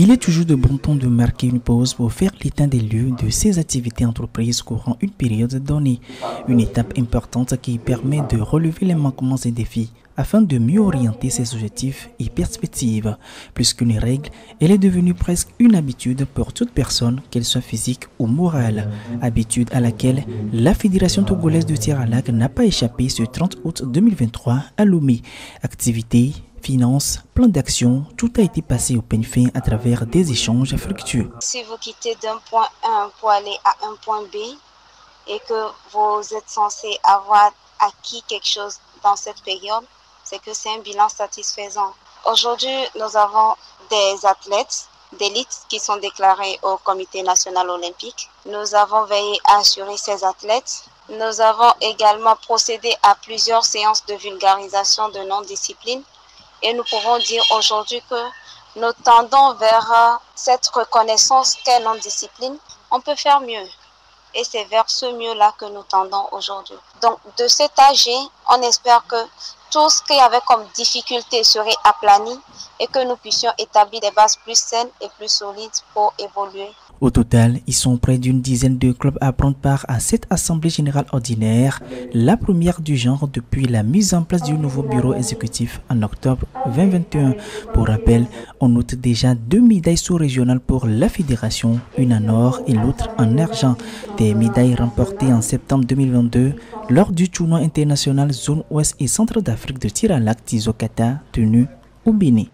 Il est toujours de bon temps de marquer une pause pour faire l'état des lieux de ces activités entreprises courant une période donnée. Une étape importante qui permet de relever les manquements et défis afin de mieux orienter ses objectifs et perspectives. Plus qu'une règle, elle est devenue presque une habitude pour toute personne, qu'elle soit physique ou morale. Habitude à laquelle la Fédération Togolaise de Tir à l'Arc n'a pas échappé ce 30 août 2023 à Lomé. Activités, finances, plans d'action, tout a été passé au peigne fin à travers des échanges fructueux. Si vous quittez d'un point A pour aller à un point B et que vous êtes censé avoir acquis quelque chose dans cette période, c'est que c'est un bilan satisfaisant. Aujourd'hui, nous avons des athlètes d'élite qui sont déclarés au Comité national olympique. Nous avons veillé à assurer ces athlètes. Nous avons également procédé à plusieurs séances de vulgarisation de non-disciplines. Et nous pouvons dire aujourd'hui que nous tendons vers cette reconnaissance qu'est la discipline. On peut faire mieux. Et c'est vers ce mieux-là que nous tendons aujourd'hui. Donc, de cet âge, on espère que tout ce qu'il y avait comme difficulté serait aplani et que nous puissions établir des bases plus saines et plus solides pour évoluer. Au total, ils sont près d'une dizaine de clubs à prendre part à cette Assemblée générale ordinaire, la première du genre depuis la mise en place du nouveau bureau exécutif en octobre 2021. Pour rappel, on note déjà 2 médailles sous-régionales pour la fédération, une en or et l'autre en argent. Des médailles remportées en septembre 2022 lors du tournoi international Zone Ouest et Centre d'Afrique de Tir à l'Arc Tizokata tenu au Bénin.